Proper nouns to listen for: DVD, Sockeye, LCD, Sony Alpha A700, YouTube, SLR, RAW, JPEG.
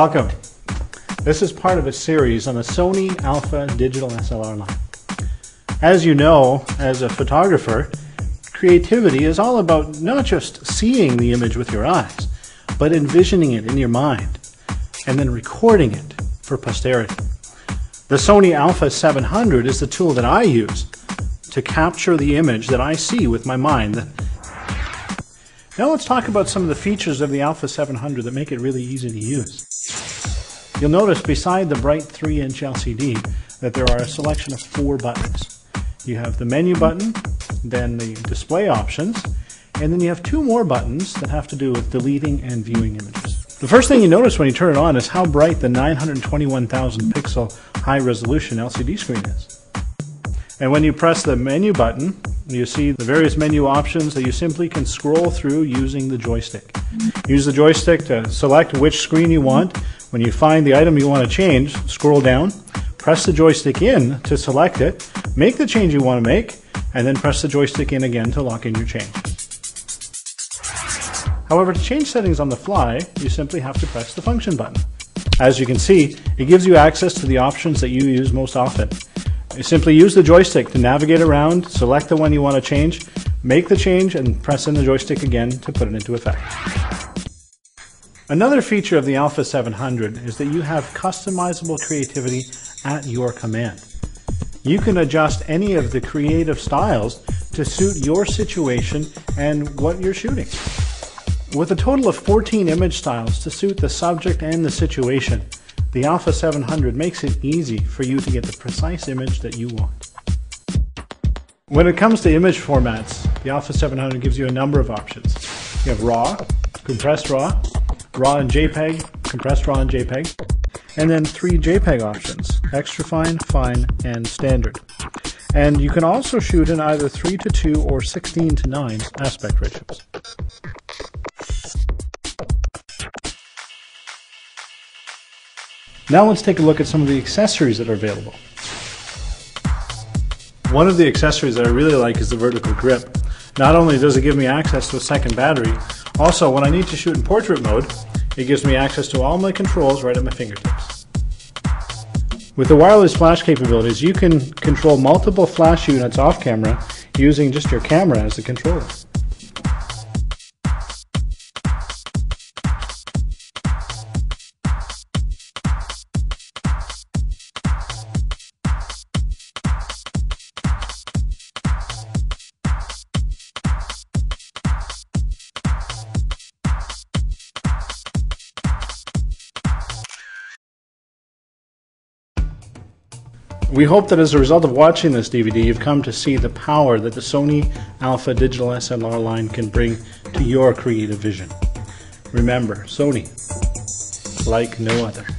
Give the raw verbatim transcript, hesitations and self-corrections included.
Welcome. This is part of a series on the Sony Alpha digital S L R line. As you know, as a photographer, creativity is all about not just seeing the image with your eyes, but envisioning it in your mind and then recording it for posterity. The Sony Alpha seven hundred is the tool that I use to capture the image that I see with my mind. Now let's talk about some of the features of the Alpha seven hundred that make it really easy to use. You'll notice beside the bright three inch L C D that there are a selection of four buttons. You have the menu button, then the display options, and then you have two more buttons that have to do with deleting and viewing images. The first thing you notice when you turn it on is how bright the nine hundred twenty-one thousand pixel high resolution L C D screen is. And when you press the menu button, you see the various menu options that you simply can scroll through using the joystick. Use the joystick to select which screen you want. When you find the item you want to change, scroll down, press the joystick in to select it, make the change you want to make, and then press the joystick in again to lock in your change. However, to change settings on the fly, you simply have to press the function button. As you can see, it gives you access to the options that you use most often. You simply use the joystick to navigate around, select the one you want to change, make the change, and press in the joystick again to put it into effect. Another feature of the Alpha seven hundred is that you have customizable creativity at your command. You can adjust any of the creative styles to suit your situation and what you're shooting. With a total of fourteen image styles to suit the subject and the situation, the Alpha seven hundred makes it easy for you to get the precise image that you want. When it comes to image formats, the Alpha seven hundred gives you a number of options. You have RAW, compressed RAW, RAW and JPEG, compressed RAW and JPEG, and then three JPEG options, extra fine, fine, and standard. And you can also shoot in either three to two or sixteen to nine aspect ratios. Now let's take a look at some of the accessories that are available. One of the accessories that I really like is the vertical grip. Not only does it give me access to a second battery, also when I need to shoot in portrait mode, it gives me access to all my controls right at my fingertips. With the wireless flash capabilities, you can control multiple flash units off camera using just your camera as the controller. We hope that as a result of watching this D V D, you've come to see the power that the Sony Alpha digital S L R line can bring to your creative vision. Remember, Sony, like no other.